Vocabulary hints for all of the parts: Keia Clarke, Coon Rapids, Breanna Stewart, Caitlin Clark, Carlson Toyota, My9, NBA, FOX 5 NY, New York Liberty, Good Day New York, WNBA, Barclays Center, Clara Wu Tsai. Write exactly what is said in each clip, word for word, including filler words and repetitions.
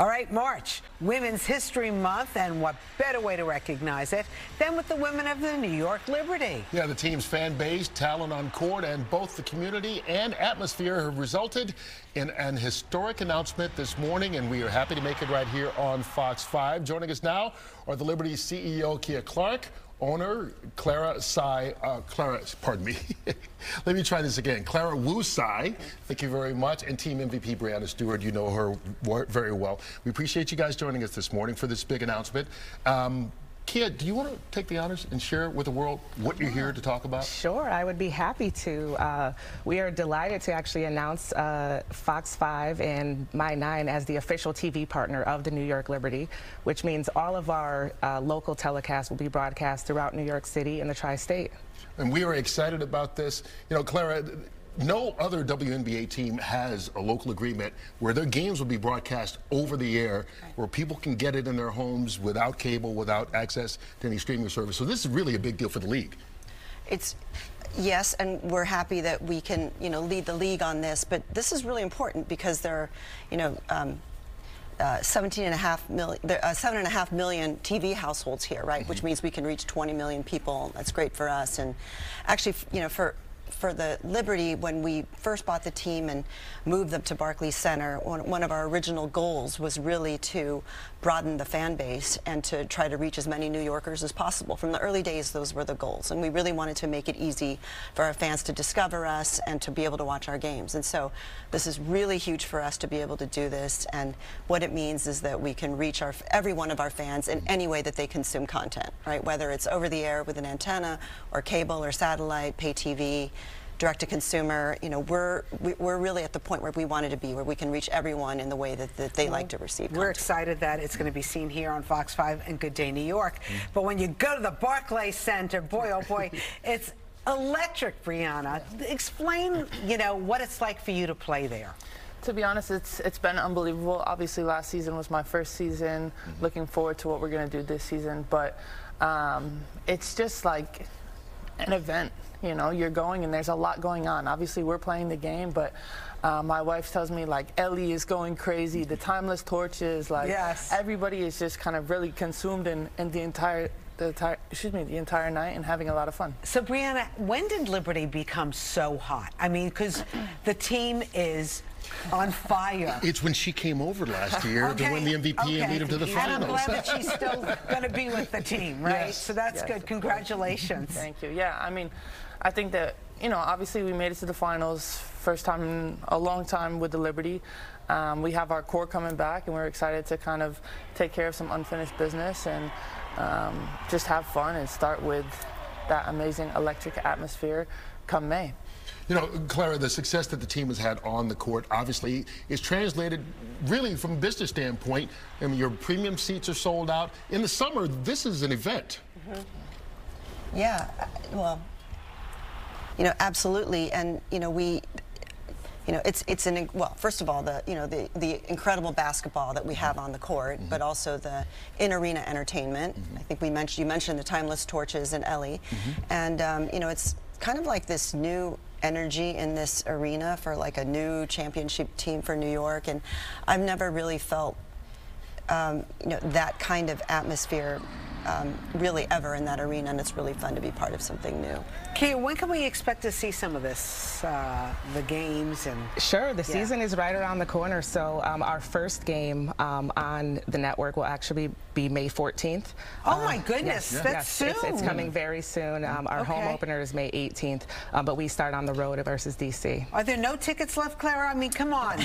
All right, March, Women's History Month, and what better way to recognize it than with the women of the New York Liberty. Yeah, the team's fan base, talent on court, and both the community and atmosphere have resulted in an historic announcement this morning, and we are happy to make it right here on Fox five. Joining us now are the Liberty C E O, Keia Clarke, owner, Clara Tsai, uh, Clara, pardon me, let me try this again, Clara Wu Tsai, thank you very much, and team M V P Breanna Stewart. You know her very well. We appreciate you guys joining us this morning for this big announcement. Um, Keia, do you want to take the honors and share with the world what you're here to talk about? Sure, I would be happy to. Uh, we are delighted to actually announce uh, Fox five and My nine as the official T V partner of the New York Liberty, which means all of our uh, local telecasts will be broadcast throughout New York City and the tri-state. And we are excited about this. You know, Clara, no other W N B A team has a local agreement where their games will be broadcast over the air, where people can get it in their homes without cable, without access to any streaming service. So this is really a big deal for the league. It's, yes, and we're happy that we can, you know, lead the league on this, but this is really important because there are, you know, um, Uh, seventeen and a half million, uh, seven and a half million T V households here, right? Mm-hmm. Which means we can reach twenty million people. That's great for us. And actually, you know, for for the Liberty, when we first bought the team and moved them to Barclays Center, one, one of our original goals was really to broaden the fan base and to try to reach as many New Yorkers as possible. From the early days, those were the goals, and we really wanted to make it easy for our fans to discover us and to be able to watch our games. And so this is really huge for us to be able to do this, and what it means is that we can reach our every one of our fans in any way that they consume content, right? Whether it's over the air with an antenna or cable or satellite, pay T V, direct-to-consumer, you know, we're, we're really at the point where we wanted to be, where we can reach everyone in the way that, that they like to receive content. We're excited that it's going to be seen here on Fox five and Good Day New York. Mm-hmm. But when you go to the Barclays Center, boy, oh boy, it's electric, Breanna. Explain, you know, what it's like for you to play there. To be honest, it's it's been unbelievable. Obviously, last season was my first season. Mm-hmm. Looking forward to what we're going to do this season. But um, it's just like an event. You know, you're going and there's a lot going on. Obviously, we're playing the game, but uh, my wife tells me, like, Ellie is going crazy, the Timeless Torches, like, yes. Everybody is just kind of really consumed in, in the entire, the entire, excuse me, the entire night and having a lot of fun. So, Breanna, when did Liberty become so hot? I mean, because the team is on fire. It's when she came over last year okay. to win the M V P okay. and lead them to the finals. And I'm glad that she's still going to be with the team, right? Yes. So that's yes, good. Congratulations. Thank you. Yeah, I mean, I think that, you know, obviously we made it to the finals, first time in a long time with the Liberty. Um, we have our core coming back, and we're excited to kind of take care of some unfinished business and um, just have fun and start with that amazing electric atmosphere come May. You know, Clara, the success that the team has had on the court obviously is translated really from a business standpoint. I mean, your premium seats are sold out. In the summer, this is an event. Mm-hmm. Yeah, well, you know, absolutely. And, you know, we, you know, it's, it's an, well, first of all, the, you know, the, the incredible basketball that we have on the court, mm-hmm. but also the in-arena entertainment. Mm-hmm. I think we mentioned, you mentioned the Timeless Torches and Ellie. Mm-hmm. And, um, you know, it's kind of like this new energy in this arena for like a new championship team for New York, and I've never really felt um, you know, that kind of atmosphere um, really ever in that arena, and it's really fun to be part of something new. Keia, when can we expect to see some of this, uh, the games? And Sure, the yeah. season is right around the corner, so um, our first game um, on the network will actually be May fourteenth. Oh um, my goodness, yes, yes, that's yes, soon. It's, it's coming very soon. Um, our okay. home opener is May eighteenth, um, but we start on the road versus D C. Are there no tickets left, Clara? I mean, come on.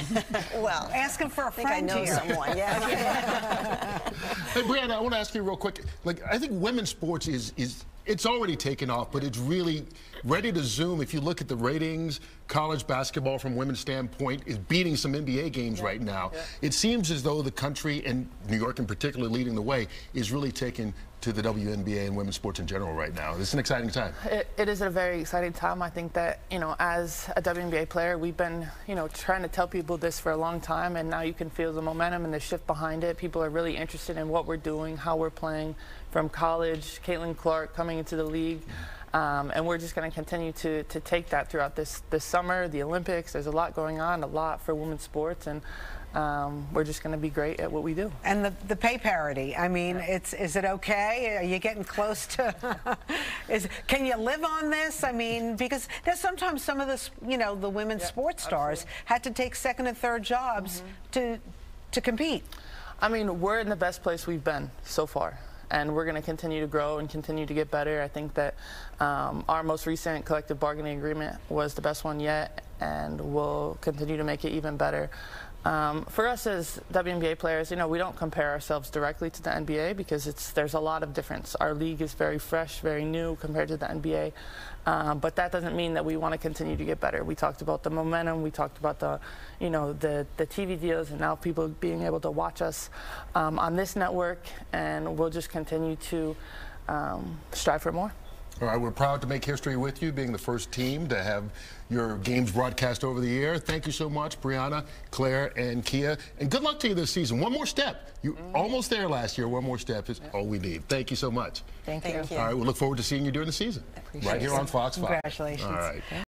Well, ask him for a friend. I think I know here. someone, yeah. Hey, Breanna, I want to ask you real quick. Like, I think women's sports is, is it's already taken off, but it's really ready to zoom. If you look at the ratings, college basketball from women's standpoint is beating some N B A games yeah. right now. Yeah. It seems as though the country, and New York in particular leading the way, is really taking to the W N B A and women's sports in general right now. It's an exciting time. It, it is a very exciting time. I think that, you know, as a W N B A player, we've been, you know, trying to tell people this for a long time, and now you can feel the momentum and the shift behind it. People are really interested in what we're doing, how we're playing, from college, Caitlin Clark coming into the league. Um, and we're just going to continue to to take that throughout this, this summer, the Olympics. There's a lot going on, a lot for women's sports, and Um, we're just going to be great at what we do. And the, the pay parity, I mean, it's, is it okay? Are you getting close to, is, can you live on this? I mean, because there's sometimes some of the, you know, the women's yeah, sports stars absolutely. had to take second and third jobs mm-hmm. to, to compete. I mean, we're in the best place we've been so far. And we're going to continue to grow and continue to get better. I think that um, our most recent collective bargaining agreement was the best one yet, and we'll continue to make it even better. Um, for us as W N B A players, you know, we don't compare ourselves directly to the N B A because it's, there's a lot of difference. Our league is very fresh, very new compared to the N B A, um, but that doesn't mean that we want to continue to get better. We talked about the momentum, we talked about the, you know, the, the T V deals, and now people being able to watch us um, on this network, and we'll just continue to um, strive for more. All right, we're proud to make history with you, being the first team to have your games broadcast over the air. Thank you so much, Breanna, Claire, and Keia. And good luck to you this season. One more step. You were mm-hmm. almost there last year. One more step is yep. all we need. Thank you so much. Thank you. Thank you. All right, we we'll look forward to seeing you during the season. Right here on Fox five. Congratulations. All right.